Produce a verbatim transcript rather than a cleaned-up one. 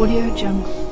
AudioJungle.